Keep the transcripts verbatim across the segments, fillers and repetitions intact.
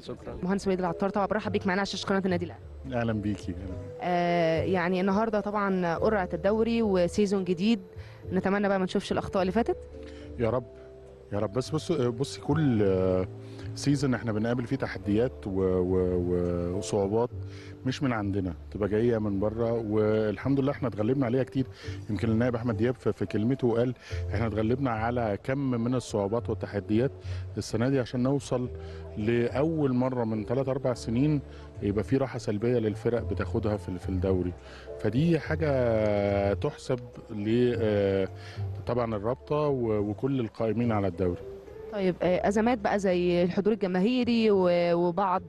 شكرا. مهندس وليد العطار، طبعا برحب بيك معانا على شاشه قناه النادي الاهلي. اهلا بيكي. آه يعني النهارده طبعا قرعه الدوري وسيزون جديد، نتمنى بقى ما نشوفش الاخطاء اللي فاتت. يا رب يا رب. بس بص بصي، كل سيزون احنا بنقابل فيه تحديات وصعوبات مش من عندنا، تبقى جايه من بره، والحمد لله احنا اتغلبنا عليها كتير. يمكن النائب احمد دياب في كلمته قال احنا اتغلبنا على كم من الصعوبات والتحديات السنه دي عشان نوصل لاول مره من ثلاث أربع سنين يبقى في راحه سلبيه للفرق بتاخدها في الدوري. فدي حاجه تحسب ل طبعا الرابطه وكل القائمين على الدوري. طيب ازمات بقى زي الحضور الجماهيري وبعض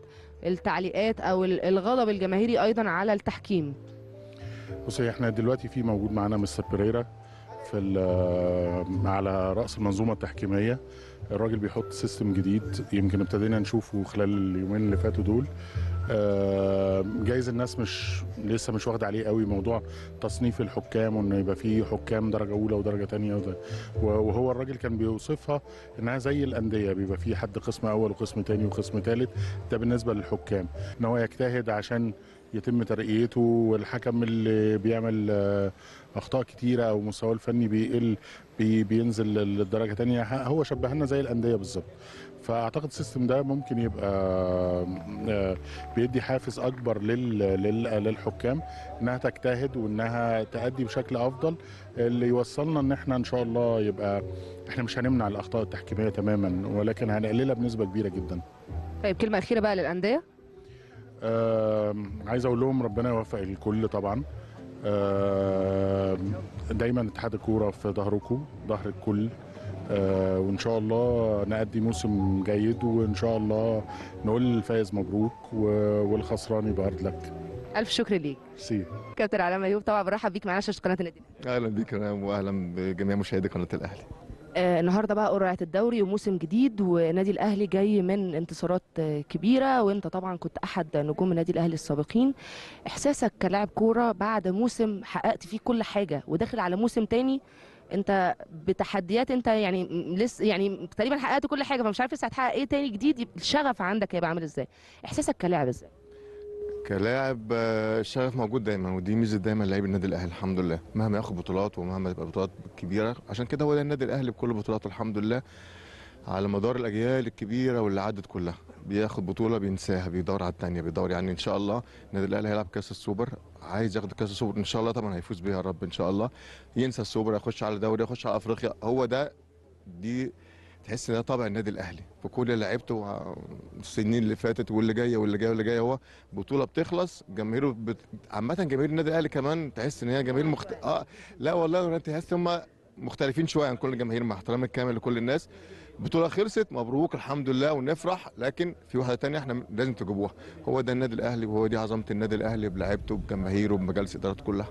التعليقات او الغضب الجماهيري ايضا على التحكيم. بصي احنا دلوقتي في موجود معانا مستر بريرا في على راس المنظومه التحكيميه، الراجل بيحط سيستم جديد يمكن ابتدينا نشوفه خلال اليومين اللي فاتوا دول. جايز الناس مش لسه مش واخده عليه قوي موضوع تصنيف الحكام، وانه يبقى فيه حكام درجه اولى ودرجه ثانيه، وهو الراجل كان بيوصفها انها زي الانديه، بيبقى فيه حد قسم اول وقسم ثاني وقسم ثالث. ده بالنسبه للحكام، ان هو يجتهد عشان يتم ترقيته، والحكم اللي بيعمل اخطاء كتيره او مستواه الفني بيقل بينزل للدرجه ثانيه. هو شبهنا زي الانديه بالظبط. فاعتقد السيستم ده ممكن يبقى بيدي حافز اكبر للحكام انها تجتهد وانها تأدي بشكل افضل، اللي يوصلنا ان احنا ان شاء الله يبقى احنا مش هنمنع الاخطاء التحكيميه تماما، ولكن هنقللها بنسبه كبيره جدا. طيب كلمه اخيره بقى للانديه. آه عايز اقول لهم ربنا يوفق الكل طبعا. آه دايما اتحاد الكوره في ظهركم، ظهر الكل. آه وان شاء الله نأدي موسم جيد، وان شاء الله نقول للفايز مبروك والخسران يبقى هارد لك. الف شكر ليك. سي كابتن علاء أيوب، طبعا برحب بيك معانا شاشه قناه النادي الاهلي. اهلا بيك رام، واهلا بجميع مشاهدي قناه الاهلي. آه النهارده بقى قرعه الدوري وموسم جديد، ونادي الاهلي جاي من انتصارات كبيره، وانت طبعا كنت احد نجوم النادي الاهلي السابقين. احساسك كلاعب كوره بعد موسم حققت فيه كل حاجه وداخل على موسم تاني انت بتحديات، انت يعني لسه يعني تقريبا حققت كل حاجه، فمش عارف لسه هتحقق ايه تاني جديد، الشغف عندك هيبقى عامل ازاي؟ احساسك كلاعب ازاي؟ كلاعب الشغف موجود دايما، ودي ميزه دايما لعيب النادي الاهلي الحمد لله، مهما ياخد بطولات ومهما تبقى بطولات كبيره. عشان كده هو ده النادي الاهلي بكل بطولاته الحمد لله على مدار الاجيال الكبيره واللي عدت كلها، بياخد بطوله بينساها بيدور على الثانيه بيدور. يعني ان شاء الله النادي الاهلي هيلعب كاس السوبر، عايز ياخد كاس السوبر ان شاء الله، طبعا هيفوز بيها يا رب ان شاء الله، ينسى السوبر يخش على دوري يخش على افريقيا. هو ده دي تحس ان ده طبع النادي الاهلي في كل لعيبته السنين اللي فاتت واللي جايه واللي جايه واللي جايه. هو بطوله بتخلص جماهيره بت... عامه جماهير النادي الاهلي كمان تحس ان هي جماهير مخت... اه لا والله تحس هم مختلفين شويه عن كل الجماهير، مع احترامي الكامل لكل الناس. بطوله خلصت مبروك الحمد لله ونفرح، لكن في واحده ثانيه احنا لازم تجيبوها. هو ده النادي الاهلي، وهو دي عظمه النادي الاهلي بلعيبته بجماهيره بمجالس ادارته كلها.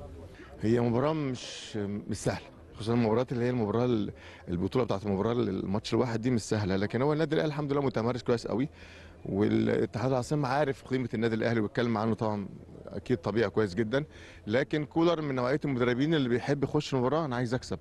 هي مباراه مش مش سهله، خصوصا المباريات اللي هي المباراه البطوله بتاعت المباراه الماتش الواحد دي مش سهله، لكن هو النادي الاهلي الحمد لله متمرس كويس قوي، والاتحاد العاصمي عارف قيمه النادي الاهلي ويتكلم عنه طبعا اكيد طبيعي كويس جدا. لكن كولر من نوعيه المدربين اللي بيحب يخش المباراه انا عايز اكسب،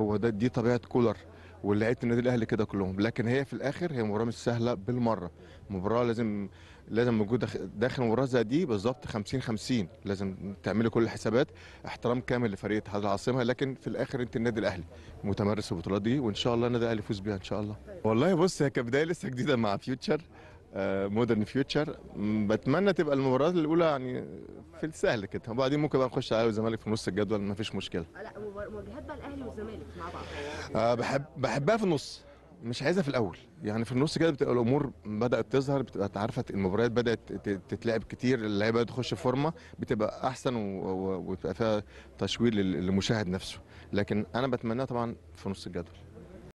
هو ده دي طبيعه كولر ولعيبه النادي الاهلي كده كلهم. لكن هي في الاخر هي مباراه مش سهله بالمره، مباراه لازم لازم موجود داخل مباراه زي دي بالظبط خمسين خمسين، لازم تعملي كل الحسابات. احترام كامل لفريق اتحاد العاصمه، لكن في الاخر انت النادي الاهلي متمرس في البطولات دي، وان شاء الله النادي الاهلي يفوز بيها ان شاء الله. والله بص هي كبدايه لسه جديده مع فيوتشر مودرن فيوتشر، بتمنى تبقى المباريات الاولى يعني في السهل كده، وبعدين ممكن بقى نخش الاهلي والزمالك في نص الجدول ما فيش مشكله. لا مواجهات بقى الاهلي والزمالك مع بعض آه بحب بحبها في النص، مش عايزها في الاول، يعني في النص كده بتبقى الامور بدات تظهر، بتبقى عارفه المباريات بدات تتلعب كتير، اللعيبه تخش فورمه، بتبقى احسن وبتبقى فيها تشويق للمشاهد نفسه. لكن انا بتمناها طبعا في نص الجدول.